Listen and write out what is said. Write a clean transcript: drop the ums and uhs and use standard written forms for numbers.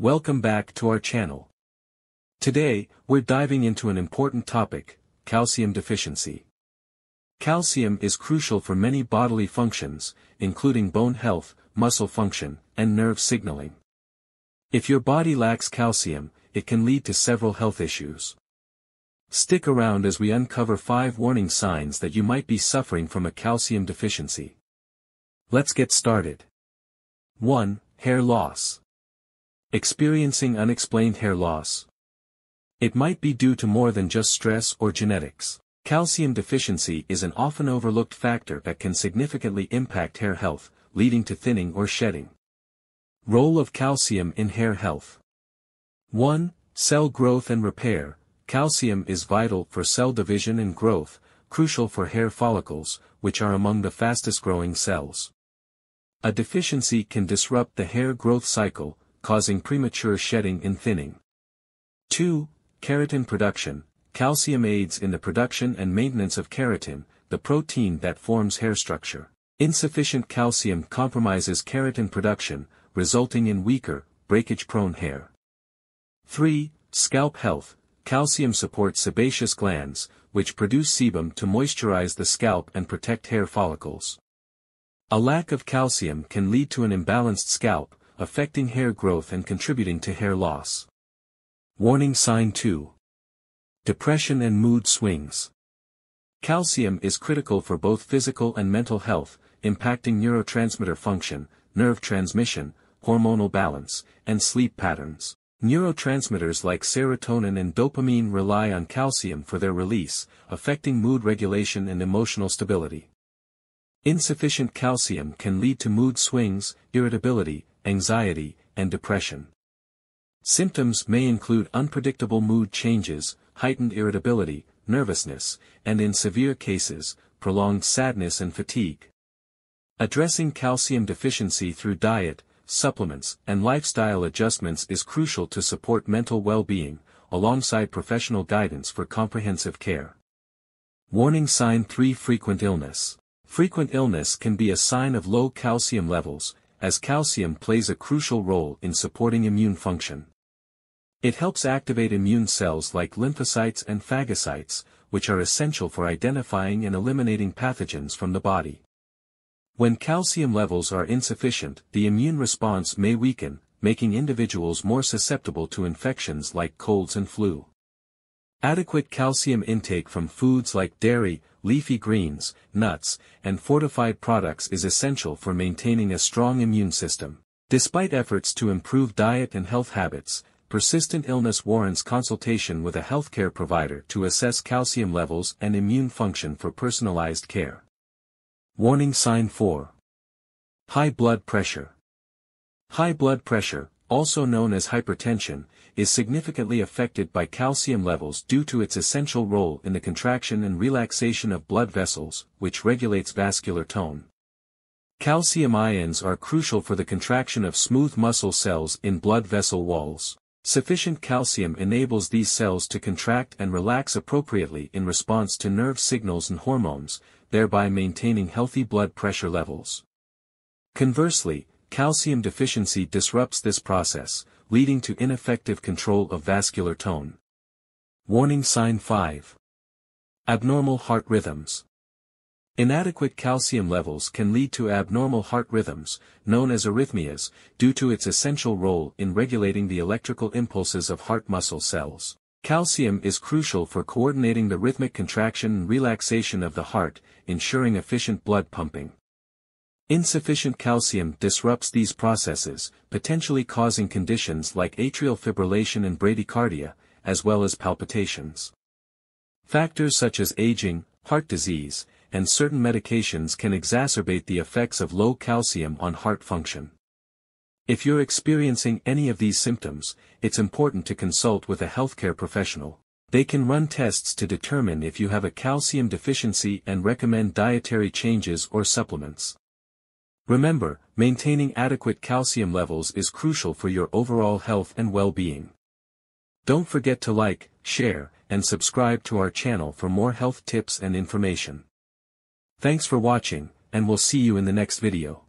Welcome back to our channel. Today, we're diving into an important topic, calcium deficiency. Calcium is crucial for many bodily functions, including bone health, muscle function, and nerve signaling. If your body lacks calcium, it can lead to several health issues. Stick around as we uncover 5 warning signs that you might be suffering from a calcium deficiency. Let's get started. 1. Hair loss. Experiencing unexplained hair loss. It might be due to more than just stress or genetics. Calcium deficiency is an often overlooked factor that can significantly impact hair health, leading to thinning or shedding. Role of calcium in hair health. 1. Cell growth and repair. Calcium is vital for cell division and growth, crucial for hair follicles, which are among the fastest-growing cells. A deficiency can disrupt the hair growth cycle, causing premature shedding and thinning. 2. Keratin production. Calcium aids in the production and maintenance of keratin, the protein that forms hair structure. Insufficient calcium compromises keratin production, resulting in weaker, breakage-prone hair. 3. Scalp health. Calcium supports sebaceous glands, which produce sebum to moisturize the scalp and protect hair follicles. A lack of calcium can lead to an imbalanced scalp, affecting hair growth and contributing to hair loss. Warning sign 2. Depression and mood swings. Calcium is critical for both physical and mental health, impacting neurotransmitter function, nerve transmission, hormonal balance, and sleep patterns. Neurotransmitters like serotonin and dopamine rely on calcium for their release, affecting mood regulation and emotional stability. Insufficient calcium can lead to mood swings, irritability, anxiety, and depression. Symptoms may include unpredictable mood changes, heightened irritability, nervousness, and in severe cases, prolonged sadness and fatigue. Addressing calcium deficiency through diet, supplements, and lifestyle adjustments is crucial to support mental well-being, alongside professional guidance for comprehensive care. Warning sign 3. Frequent illness. Frequent illness can be a sign of low calcium levels, as calcium plays a crucial role in supporting immune function. It helps activate immune cells like lymphocytes and phagocytes, which are essential for identifying and eliminating pathogens from the body. When calcium levels are insufficient, the immune response may weaken, making individuals more susceptible to infections like colds and flu. Adequate calcium intake from foods like dairy, leafy greens, nuts, and fortified products is essential for maintaining a strong immune system. Despite efforts to improve diet and health habits, persistent illness warrants consultation with a healthcare provider to assess calcium levels and immune function for personalized care. Warning sign 4. High blood pressure. High blood pressure, also known as hypertension, is significantly affected by calcium levels due to its essential role in the contraction and relaxation of blood vessels, which regulates vascular tone. Calcium ions are crucial for the contraction of smooth muscle cells in blood vessel walls. Sufficient calcium enables these cells to contract and relax appropriately in response to nerve signals and hormones, thereby maintaining healthy blood pressure levels. Conversely, calcium deficiency disrupts this process, leading to ineffective control of vascular tone. Warning sign 5. Abnormal heart rhythms. Inadequate calcium levels can lead to abnormal heart rhythms, known as arrhythmias, due to its essential role in regulating the electrical impulses of heart muscle cells. Calcium is crucial for coordinating the rhythmic contraction and relaxation of the heart, ensuring efficient blood pumping. Insufficient calcium disrupts these processes, potentially causing conditions like atrial fibrillation and bradycardia, as well as palpitations. Factors such as aging, heart disease, and certain medications can exacerbate the effects of low calcium on heart function. If you're experiencing any of these symptoms, it's important to consult with a healthcare professional. They can run tests to determine if you have a calcium deficiency and recommend dietary changes or supplements. Remember, maintaining adequate calcium levels is crucial for your overall health and well-being. Don't forget to like, share, and subscribe to our channel for more health tips and information. Thanks for watching, and we'll see you in the next video.